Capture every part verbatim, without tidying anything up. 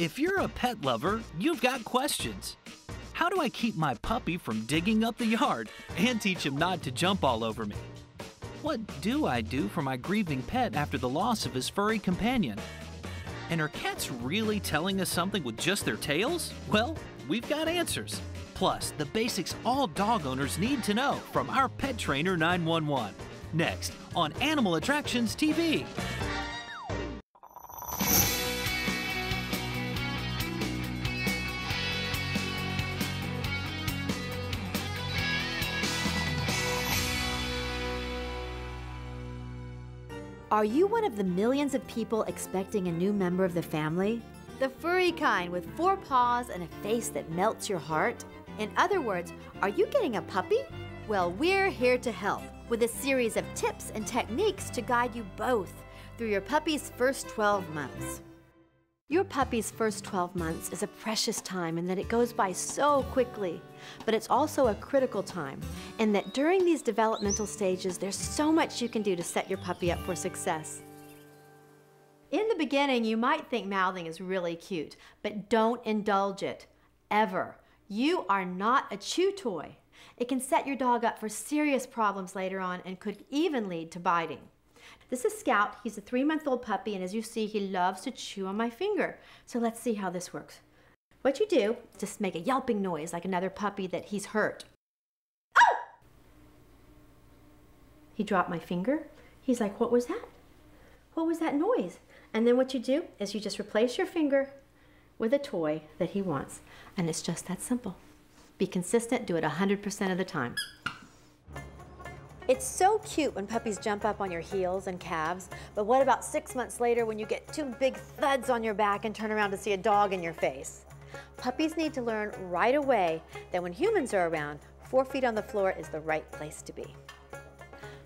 If you're a pet lover, you've got questions. How do I keep my puppy from digging up the yard and teach him not to jump all over me? What do I do for my grieving pet after the loss of his furry companion? And are cats really telling us something with just their tails? Well, we've got answers. Plus, the basics all dog owners need to know from our Pet Trainer nine one one. Next on Animal Attractions T V. Are you one of the millions of people expecting a new member of the family? The furry kind with four paws and a face that melts your heart? In other words, are you getting a puppy? Well, we're here to help with a series of tips and techniques to guide you both through your puppy's first twelve months. Your puppy's first twelve months is a precious time in that it goes by so quickly, but it's also a critical time in that during these developmental stages, there's so much you can do to set your puppy up for success. In the beginning, you might think mouthing is really cute, but don't indulge it, ever. You are not a chew toy. It can set your dog up for serious problems later on and could even lead to biting. This is Scout. He's a three-month-old puppy, and as you see, he loves to chew on my finger. So let's see how this works. What you do is just make a yelping noise like another puppy that he's hurt. Oh! He dropped my finger. He's like, what was that? What was that noise? And then what you do is you just replace your finger with a toy that he wants. And it's just that simple. Be consistent, do it one hundred percent of the time. It's so cute when puppies jump up on your heels and calves, but what about six months later when you get two big thuds on your back and turn around to see a dog in your face? Puppies need to learn right away that when humans are around, four feet on the floor is the right place to be.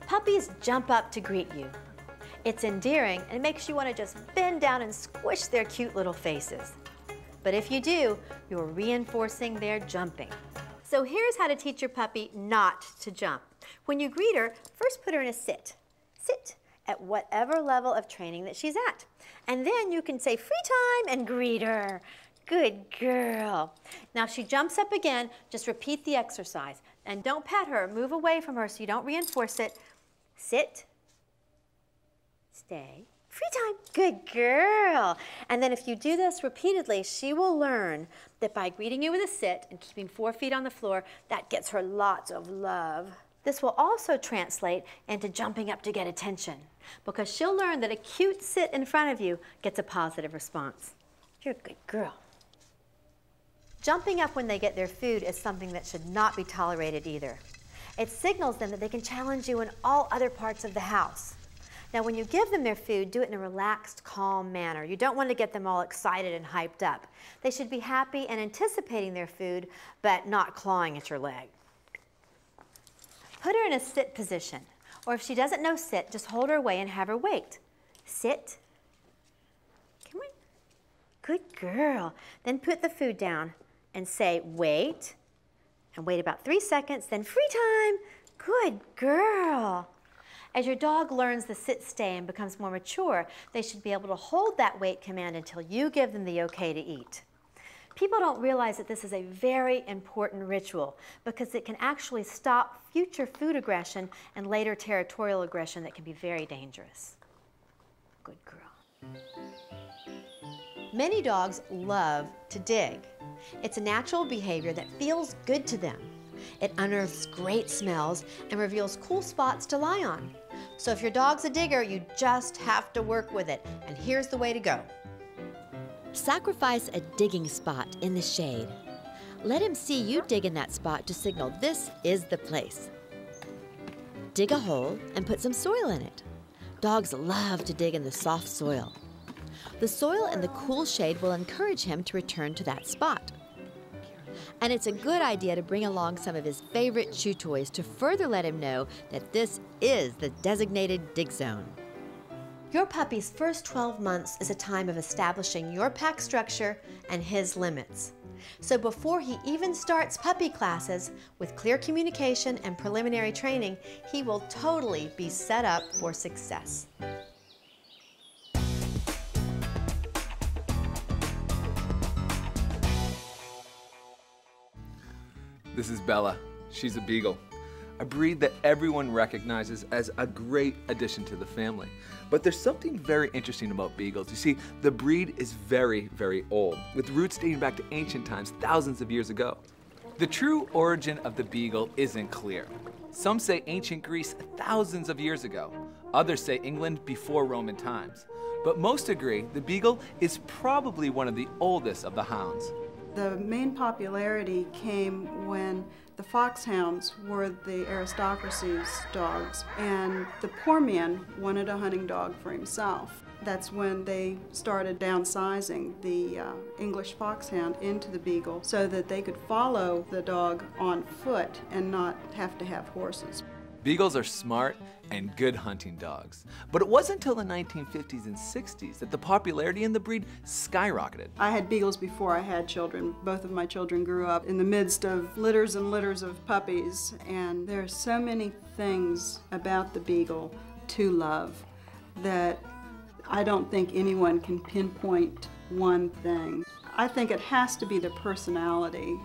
Puppies jump up to greet you. It's endearing and makes you want to just bend down and squish their cute little faces. But if you do, you're reinforcing their jumping. So here's how to teach your puppy not to jump. When you greet her, first put her in a sit. Sit at whatever level of training that she's at. And then you can say free time and greet her. Good girl. Now she jumps up again, just repeat the exercise. And don't pet her, move away from her so you don't reinforce it. Sit, stay. Free time, good girl. And then if you do this repeatedly, she will learn that by greeting you with a sit and keeping four feet on the floor, that gets her lots of love. This will also translate into jumping up to get attention because she'll learn that a cute sit in front of you gets a positive response. You're a good girl. Jumping up when they get their food is something that should not be tolerated either. It signals them that they can challenge you in all other parts of the house. Now, when you give them their food, do it in a relaxed, calm manner. You don't want to get them all excited and hyped up. They should be happy and anticipating their food, but not clawing at your leg. Put her in a sit position, or if she doesn't know sit, just hold her away and have her wait. Sit. Come on. Good girl. Then put the food down and say wait, and wait about three seconds, then free time. Good girl. As your dog learns the sit stay and becomes more mature, they should be able to hold that wait command until you give them the okay to eat. People don't realize that this is a very important ritual because it can actually stop future food aggression and later territorial aggression that can be very dangerous. Good girl. Many dogs love to dig. It's a natural behavior that feels good to them. It unearths great smells and reveals cool spots to lie on. So if your dog's a digger, you just have to work with it. And here's the way to go. Sacrifice a digging spot in the shade. Let him see you dig in that spot to signal this is the place. Dig a hole and put some soil in it. Dogs love to dig in the soft soil. The soil and the cool shade will encourage him to return to that spot. And it's a good idea to bring along some of his favorite chew toys to further let him know that this is the designated dig zone. Your puppy's first twelve months is a time of establishing your pack structure and his limits. So before he even starts puppy classes, with clear communication and preliminary training, he will totally be set up for success. This is Bella. She's a beagle. A breed that everyone recognizes as a great addition to the family. But there's something very interesting about beagles. You see, the breed is very, very old, with roots dating back to ancient times, thousands of years ago. The true origin of the beagle isn't clear. Some say ancient Greece thousands of years ago. Others say England before Roman times. But most agree the beagle is probably one of the oldest of the hounds. The main popularity came when the foxhounds were the aristocracy's dogs, and the poor man wanted a hunting dog for himself. That's when they started downsizing the uh, English foxhound into the beagle so that they could follow the dog on foot and not have to have horses. Beagles are smart and good hunting dogs. But it wasn't until the nineteen fifties and sixties that the popularity in the breed skyrocketed. I had beagles before I had children. Both of my children grew up in the midst of litters and litters of puppies, and there are so many things about the beagle to love that I don't think anyone can pinpoint one thing. I think it has to be the personality.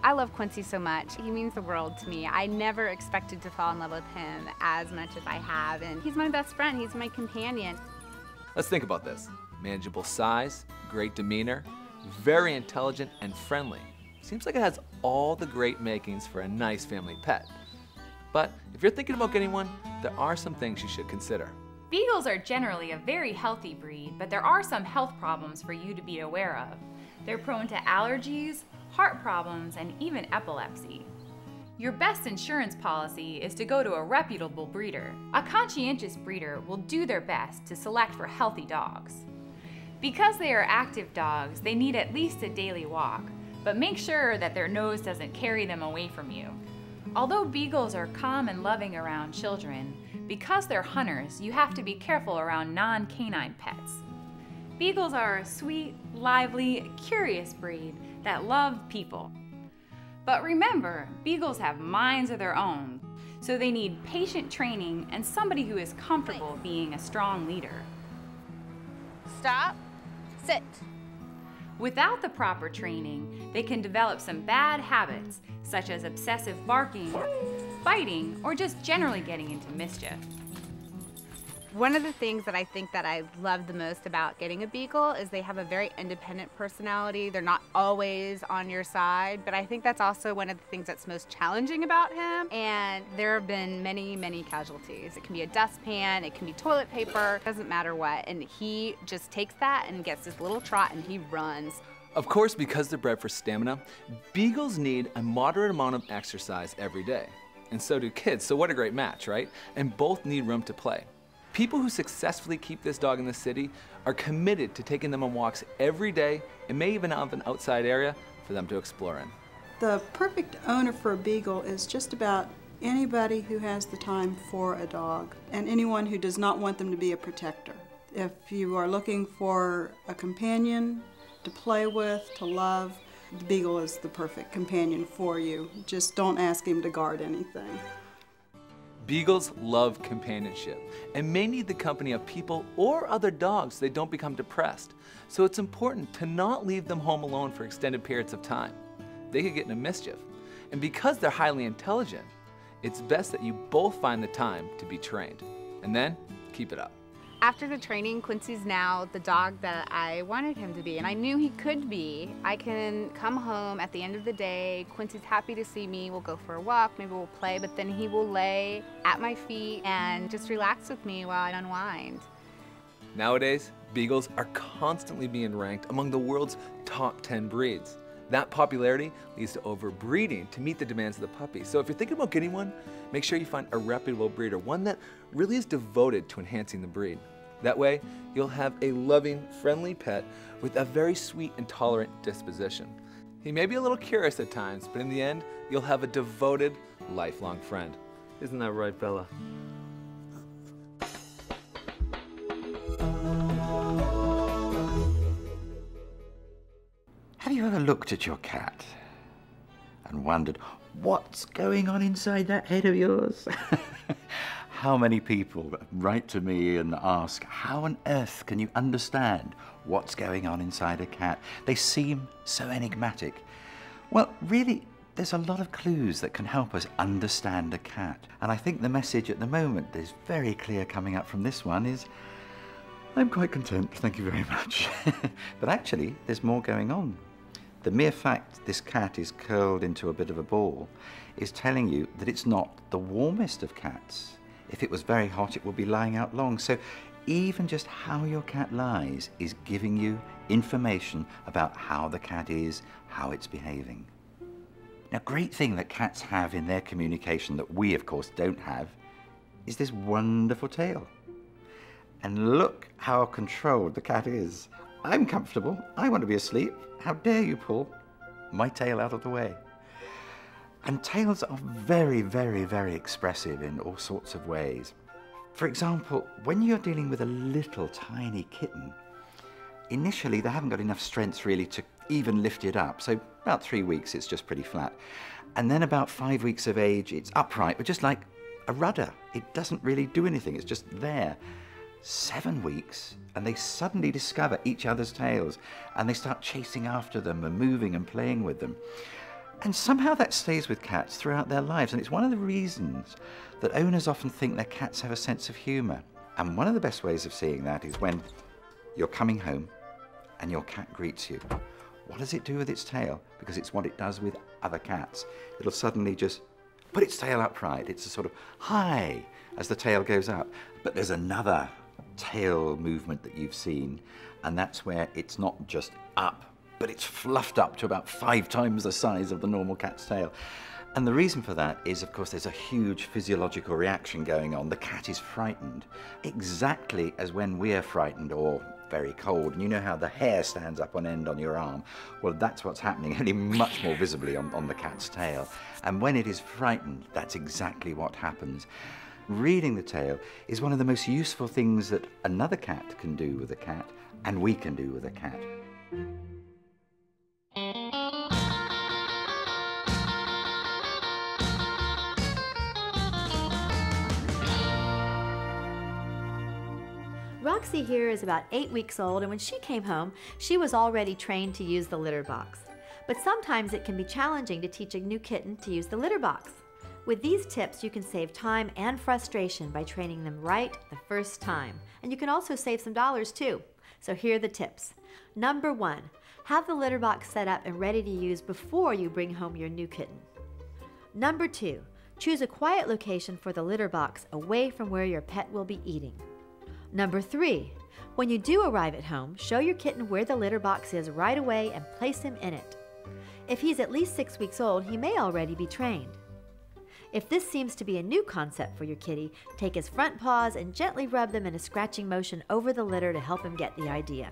I love Quincy so much. He means the world to me. I never expected to fall in love with him as much as I have, and he's my best friend. He's my companion. Let's think about this. Manageable size, great demeanor, very intelligent and friendly. Seems like it has all the great makings for a nice family pet. But if you're thinking about getting one, there are some things you should consider. Beagles are generally a very healthy breed, but there are some health problems for you to be aware of. They're prone to allergies, heart problems, and even epilepsy. Your best insurance policy is to go to a reputable breeder. A conscientious breeder will do their best to select for healthy dogs. Because they are active dogs, they need at least a daily walk, but make sure that their nose doesn't carry them away from you. Although beagles are calm and loving around children, because they're hunters, you have to be careful around non-canine pets. Beagles are a sweet, lively, curious breed that love people. But remember, beagles have minds of their own, so they need patient training and somebody who is comfortable being a strong leader. Stop, sit. Without the proper training, they can develop some bad habits, such as obsessive barking, biting, or just generally getting into mischief. One of the things that I think that I love the most about getting a beagle is they have a very independent personality. They're not always on your side, but I think that's also one of the things that's most challenging about him. And there have been many, many casualties. It can be a dustpan, it can be toilet paper, it doesn't matter what. And he just takes that and gets his little trot and he runs. Of course, because they're bred for stamina, beagles need a moderate amount of exercise every day. And so do kids, so what a great match, right? And both need room to play. People who successfully keep this dog in the city are committed to taking them on walks every day and may even have an outside area for them to explore in. The perfect owner for a beagle is just about anybody who has the time for a dog and anyone who does not want them to be a protector. If you are looking for a companion to play with, to love, the beagle is the perfect companion for you. Just don't ask him to guard anything. Beagles love companionship and may need the company of people or other dogs so they don't become depressed. So it's important to not leave them home alone for extended periods of time. They could get into mischief. And because they're highly intelligent, it's best that you both find the time to be trained. And then keep it up. After the training, Quincy's now the dog that I wanted him to be, and I knew he could be. I can come home at the end of the day, Quincy's happy to see me, we'll go for a walk, maybe we'll play, but then he will lay at my feet and just relax with me while I unwind. Nowadays, beagles are constantly being ranked among the world's top ten breeds. That popularity leads to overbreeding to meet the demands of the puppy. So if you're thinking about getting one, make sure you find a reputable breeder, one that really is devoted to enhancing the breed. That way, you'll have a loving, friendly pet with a very sweet and tolerant disposition. He may be a little curious at times, but in the end, you'll have a devoted, lifelong friend. Isn't that right, Bella? Have you ever looked at your cat and wondered what's going on inside that head of yours? How many people write to me and ask, how on earth can you understand what's going on inside a cat? They seem so enigmatic. Well, really, There's a lot of clues that can help us understand a cat. And I think the message at the moment is very clear coming up from this one is, I'm quite content, thank you very much. But actually, there's more going on. The mere fact this cat is curled into a bit of a ball is telling you that it's not the warmest of cats. If it was very hot, it would be lying out long. So even just how your cat lies is giving you information about how the cat is, how it's behaving. Now, great thing that cats have in their communication that we, of course, don't have is this wonderful tail. And look how controlled the cat is. I'm comfortable, I want to be asleep. How dare you pull my tail out of the way? And tails are very, very, very expressive in all sorts of ways. For example, when you're dealing with a little tiny kitten, initially they haven't got enough strength really to even lift it up. So about three weeks, it's just pretty flat. And then about five weeks of age, it's upright, but just like a rudder. It doesn't really do anything, it's just there. Seven weeks and they suddenly discover each other's tails and they start chasing after them and moving and playing with them. And somehow that stays with cats throughout their lives, and it's one of the reasons that owners often think their cats have a sense of humour. And one of the best ways of seeing that is when you're coming home and your cat greets you. What does it do with its tail? Because it's what it does with other cats. It'll suddenly just put its tail upright. It's a sort of hi as the tail goes up. But there's another tail movement that you've seen, and that's where it's not just up, but it's fluffed up to about five times the size of the normal cat's tail. And the reason for that is, of course, there's a huge physiological reaction going on. The cat is frightened, exactly as when we're frightened or very cold. And you know how the hair stands up on end on your arm? Well, that's what's happening, only much more visibly on, on the cat's tail. And when it is frightened, that's exactly what happens. Reading the tail is one of the most useful things that another cat can do with a cat, and we can do with a cat. Roxy here is about eight weeks old, and when she came home, she was already trained to use the litter box. But sometimes it can be challenging to teach a new kitten to use the litter box. With these tips, you can save time and frustration by training them right the first time. And you can also save some dollars too. So here are the tips. Number one, have the litter box set up and ready to use before you bring home your new kitten. Number two, choose a quiet location for the litter box away from where your pet will be eating. Number three, when you do arrive at home, show your kitten where the litter box is right away and place him in it. If he's at least six weeks old, he may already be trained. If this seems to be a new concept for your kitty, take his front paws and gently rub them in a scratching motion over the litter to help him get the idea.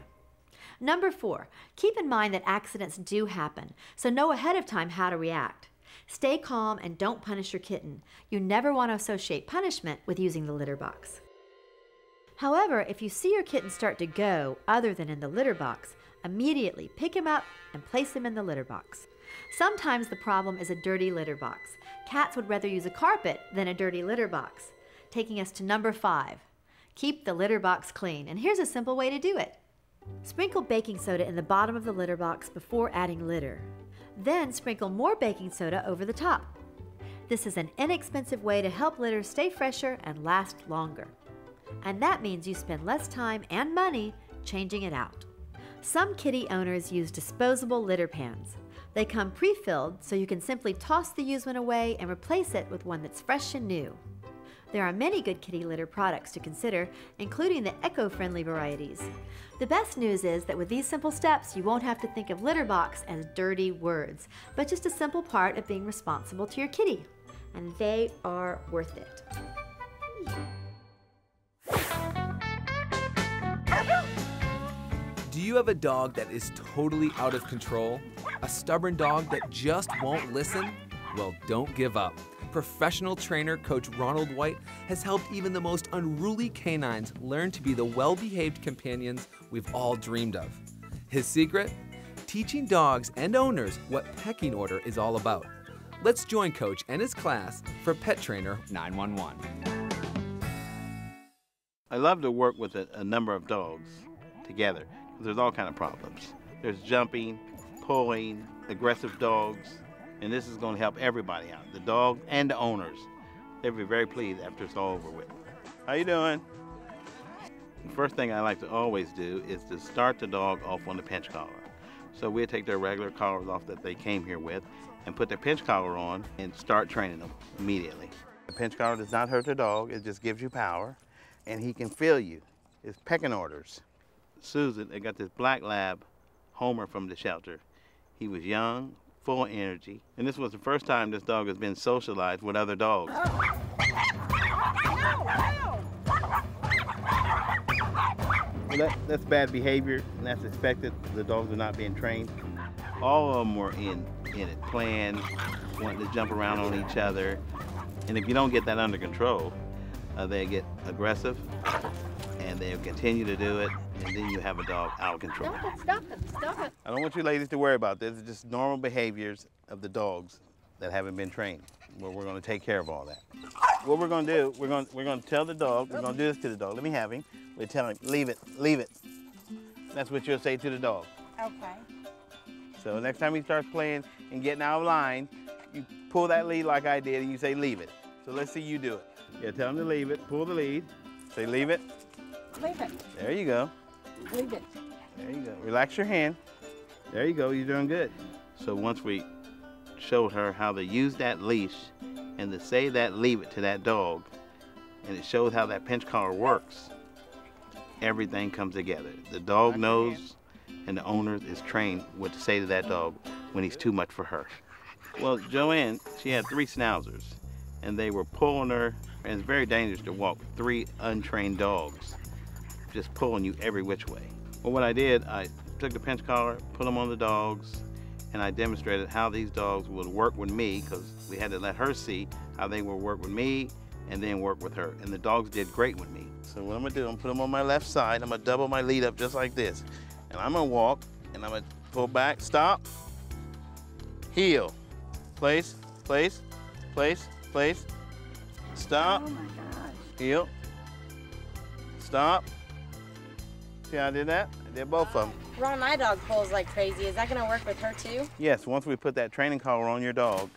Number four, keep in mind that accidents do happen, so know ahead of time how to react. Stay calm and don't punish your kitten. You never want to associate punishment with using the litter box. However, if you see your kitten start to go other than in the litter box, immediately pick him up and place him in the litter box. Sometimes the problem is a dirty litter box. Cats would rather use a carpet than a dirty litter box. Taking us to number five, keep the litter box clean. And here's a simple way to do it. Sprinkle baking soda in the bottom of the litter box before adding litter. Then sprinkle more baking soda over the top. This is an inexpensive way to help litter stay fresher and last longer. And that means you spend less time and money changing it out. Some kitty owners use disposable litter pans. They come pre-filled, so you can simply toss the used one away and replace it with one that's fresh and new. There are many good kitty litter products to consider, including the eco-friendly varieties. The best news is that with these simple steps, you won't have to think of litter box as dirty words, but just a simple part of being responsible to your kitty. And they are worth it. Do you have a dog that is totally out of control? A stubborn dog that just won't listen? Well, don't give up. Professional trainer Coach Ronald White has helped even the most unruly canines learn to be the well-behaved companions we've all dreamed of. His secret? Teaching dogs and owners what pecking order is all about. Let's join Coach and his class for Pet Trainer nine one one. I love to work with a, a number of dogs together. There's all kind of problems. There's jumping, pulling, aggressive dogs, And this is going to help everybody out, the dog and the owners. They'll be very pleased after it's all over with. How you doing? The first thing I like to always do is to start the dog off on the pinch collar. So we'll take their regular collars off that they came here with and put their pinch collar on and start training them immediately. The pinch collar does not hurt the dog, it just gives you power and he can feel you. It's pecking orders. Susan, I got this black lab, Homer, from the shelter. He was young, full of energy, and this was the first time this dog has been socialized with other dogs. Well, that, that's bad behavior, and that's expected. The dogs are not being trained. All of them were in, in it, playing, wanting to jump around on each other. And if you don't get that under control, uh, they get aggressive, and they'll continue to do it, and then you have a dog out of control. Stop it, stop it, stop it. I don't want you ladies to worry about this. It's just normal behaviors of the dogs that haven't been trained. Well, we're going to take care of all that. What we're going to do, we're going we're going to tell the dog, we're going to do this to the dog. Let me have him. We're telling him, leave it, leave it. That's what you'll say to the dog. Okay. So next time he starts playing and getting out of line, you pull that lead like I did and you say, leave it. So let's see you do it. Yeah, tell him to leave it, pull the lead, say, leave it. Leave it. There you go. Leave it. There you go. Relax your hand. There you go, you're doing good. So once we showed her how to use that leash and to say that, leave it to that dog, and it shows how that pinch collar works, everything comes together. The dog knows and the owner is trained what to say to that dog when he's too much for her. Well, Joanne, she had three schnauzers and they were pulling her, and it's very dangerous to walk three untrained dogs just pulling you every which way. Well, what I did, I took the pinch collar, put them on the dogs, and I demonstrated how these dogs would work with me, because we had to let her see how they would work with me and then work with her. And the dogs did great with me. So what I'm gonna do, I'm gonna put them on my left side, I'm gonna double my lead up just like this. And I'm gonna walk, and I'm gonna pull back, stop, heel, place, place, place, place, stop, oh my gosh. Heel, stop. See how I did that? I did both of them. Ron, my dog pulls like crazy. Is that gonna work with her too? Yes, once we put that training collar on your dog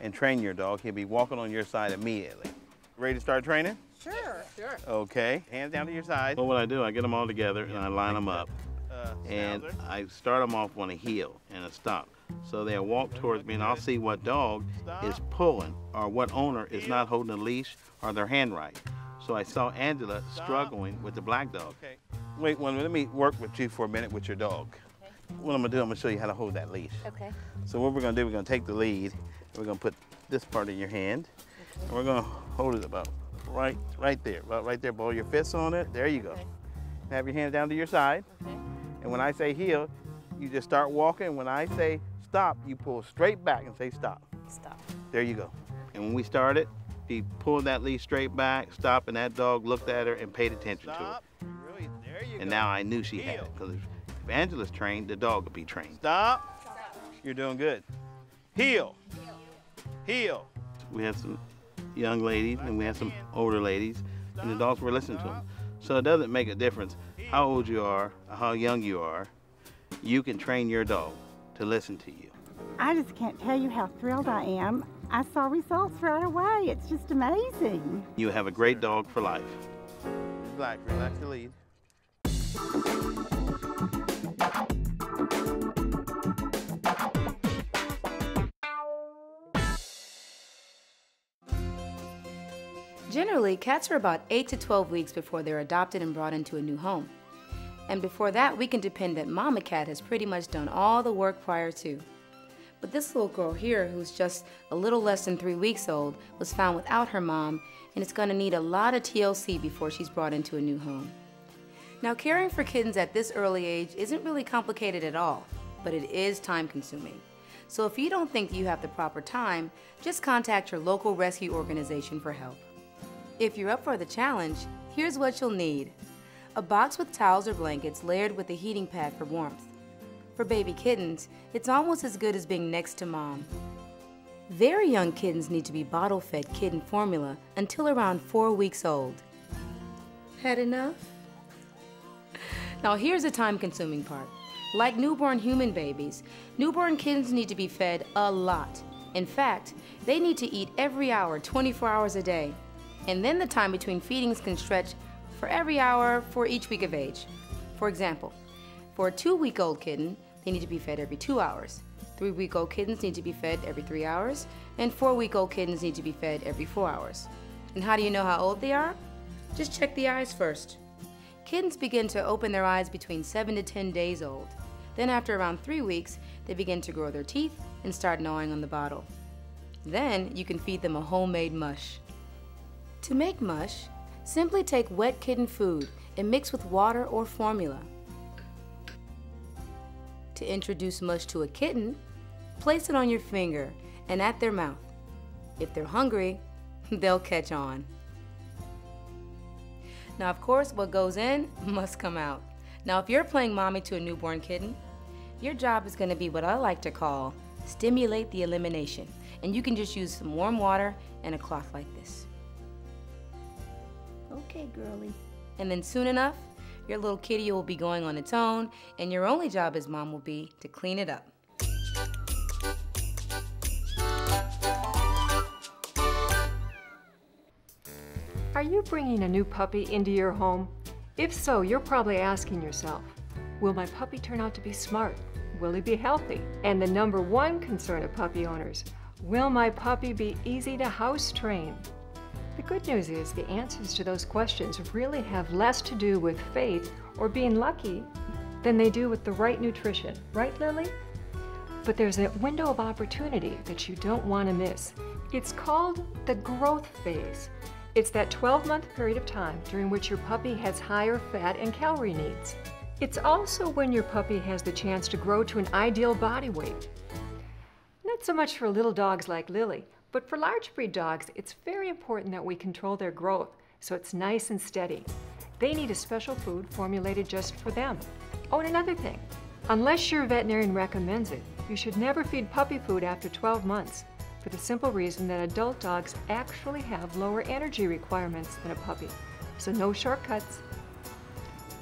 and train your dog, he'll be walking on your side immediately. Ready to start training? Sure, sure. Okay, hands down to your side. Well, what I do, I get them all together and I line them up. Uh, and I start them off on a heel and a stop. So they'll walk towards me and I'll see what dog stop. Is pulling or what owner is not holding a leash or their hand right. So I saw Angela stop. Struggling with the black dog. Okay. Wait one minute, let me work with you for a minute with your dog. Okay. What I'm gonna do, I'm gonna show you how to hold that leash. Okay. So what we're gonna do, we're gonna take the lead, and we're gonna put this part in your hand, okay. And we're gonna hold it about right right there, about right there, blow your fists on it, there you go. Okay. Have your hands down to your side, okay. And when I say heel, you just start walking. When I say stop, you pull straight back and say stop. Stop. There you go. And when we started, she pulled that leash straight back, stopped, and that dog looked at her and paid attention stop. To it. And now I knew she had it, because if Angela's trained, the dog would be trained. Stop. Stop. You're doing good. Heel. Heel. Heel. We have some young ladies and we have some older ladies, and the dogs were listening to them. So it doesn't make a difference how old you are or how young you are. You can train your dog to listen to you. I just can't tell you how thrilled I am. I saw results right away. It's just amazing. You have a great dog for life. Black, relax the lead. Generally, cats are about eight to twelve weeks before they're adopted and brought into a new home. And before that, we can depend that mama cat has pretty much done all the work prior to. But this little girl here, who's just a little less than three weeks old, was found without her mom, and it's going to need a lot of T L C before she's brought into a new home. Now, caring for kittens at this early age isn't really complicated at all, but it is time-consuming. So if you don't think you have the proper time, just contact your local rescue organization for help. If you're up for the challenge, here's what you'll need. A box with towels or blankets layered with a heating pad for warmth. For baby kittens, it's almost as good as being next to mom. Very young kittens need to be bottle-fed kitten formula until around four weeks old. Had enough? Now here's the time-consuming part. Like newborn human babies, newborn kittens need to be fed a lot, In fact, they need to eat every hour, twenty-four hours a day. And then the time between feedings can stretch for every hour for each week of age. For example, for a two-week-old kitten, they need to be fed every two hours. Three-week-old kittens need to be fed every three hours, and four-week-old kittens need to be fed every four hours. And how do you know how old they are? Just check the eyes first. Kittens begin to open their eyes between seven to ten days old. Then after around three weeks, they begin to grow their teeth and start gnawing on the bottle. Then you can feed them a homemade mush. To make mush, simply take wet kitten food and mix with water or formula. To introduce mush to a kitten, place it on your finger and at their mouth. If they're hungry, they'll catch on. Now, of course, what goes in must come out. Now, if you're playing mommy to a newborn kitten, your job is going to be what I like to call stimulate the elimination. And you can just use some warm water and a cloth like this. Okay, girly. And then soon enough, your little kitty will be going on its own, and your only job as mom will be to clean it up. Are you bringing a new puppy into your home? If so, you're probably asking yourself, will my puppy turn out to be smart? Will he be healthy? And the number one concern of puppy owners, will my puppy be easy to house train? The good news is the answers to those questions really have less to do with fate or being lucky than they do with the right nutrition. Right, Lily? But there's a window of opportunity that you don't want to miss. It's called the growth phase. It's that twelve-month period of time during which your puppy has higher fat and calorie needs. It's also when your puppy has the chance to grow to an ideal body weight. Not so much for little dogs like Lily, but for large breed dogs, it's very important that we control their growth so it's nice and steady. They need a special food formulated just for them. Oh, and another thing, unless your veterinarian recommends it, you should never feed puppy food after twelve months for the simple reason that adult dogs actually have lower energy requirements than a puppy, so no shortcuts.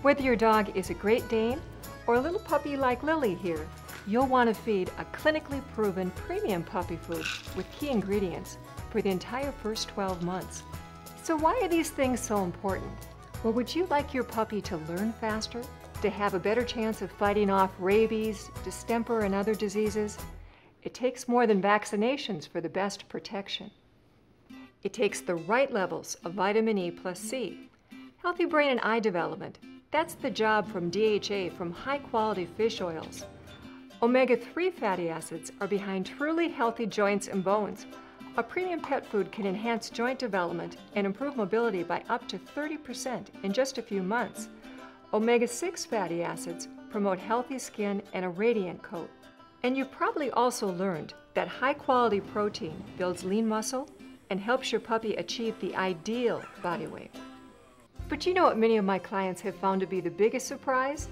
Whether your dog is a Great Dane or a little puppy like Lily here, you'll want to feed a clinically proven premium puppy food with key ingredients for the entire first twelve months. So why are these things so important? Well, would you like your puppy to learn faster, to have a better chance of fighting off rabies, distemper, and other diseases? It takes more than vaccinations for the best protection. It takes the right levels of vitamin E plus C, healthy brain and eye development. That's the job from D H A from high-quality fish oils. Omega three fatty acids are behind truly healthy joints and bones. A premium pet food can enhance joint development and improve mobility by up to thirty percent in just a few months. Omega six fatty acids promote healthy skin and a radiant coat. And you've probably also learned that high-quality protein builds lean muscle and helps your puppy achieve the ideal body weight. But you know what many of my clients have found to be the biggest surprise?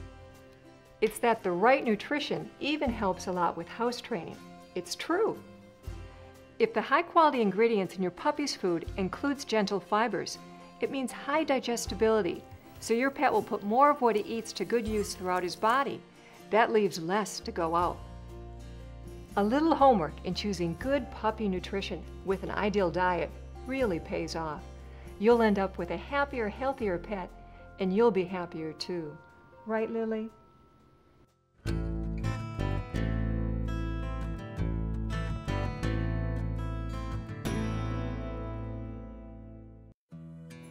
It's that the right nutrition even helps a lot with house training. It's true. If the high-quality ingredients in your puppy's food includes gentle fibers, it means high digestibility, so your pet will put more of what he eats to good use throughout his body. That leaves less to go out. A little homework in choosing good puppy nutrition with an ideal diet really pays off. You'll end up with a happier, healthier pet, and you'll be happier too. Right, Lily?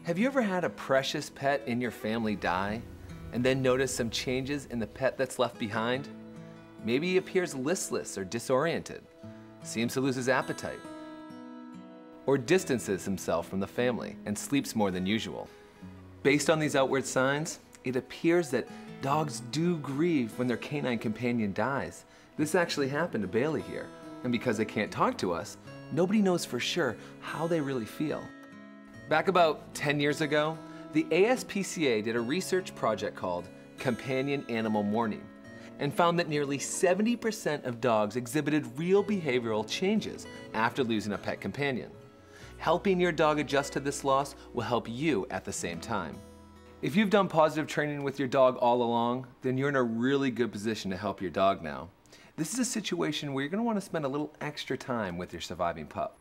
Have you ever had a precious pet in your family die and then noticed some changes in the pet that's left behind? Maybe he appears listless or disoriented, seems to lose his appetite, or distances himself from the family and sleeps more than usual. Based on these outward signs, it appears that dogs do grieve when their canine companion dies. This actually happened to Bailey here, and because they can't talk to us, nobody knows for sure how they really feel. Back about ten years ago, the A S P C A did a research project called Companion Animal Mourning and found that nearly seventy percent of dogs exhibited real behavioral changes after losing a pet companion. Helping your dog adjust to this loss will help you at the same time. If you've done positive training with your dog all along, then you're in a really good position to help your dog now. This is a situation where you're going to want to spend a little extra time with your surviving pup.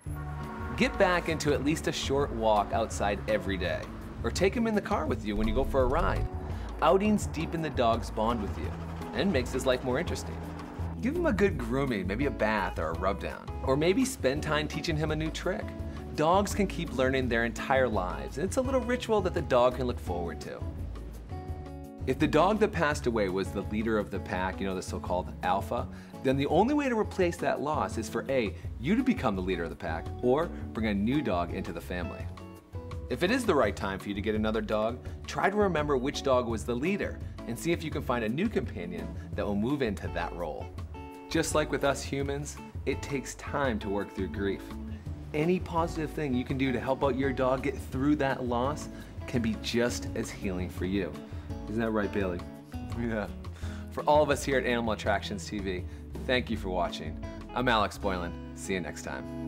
Get back into at least a short walk outside every day, or take him in the car with you when you go for a ride. Outings deepen the dog's bond with you and makes his life more interesting. Give him a good grooming, maybe a bath or a rub down, or maybe spend time teaching him a new trick. Dogs can keep learning their entire lives, and it's a little ritual that the dog can look forward to. If the dog that passed away was the leader of the pack, you know, the so-called alpha, then the only way to replace that loss is for A, you to become the leader of the pack, or bring a new dog into the family. If it is the right time for you to get another dog, try to remember which dog was the leader and see if you can find a new companion that will move into that role. Just like with us humans, it takes time to work through grief. Any positive thing you can do to help out your dog get through that loss can be just as healing for you. Isn't that right, Bailey? Yeah. For all of us here at Animal Attractions T V, thank you for watching. I'm Alex Boylan. See you next time.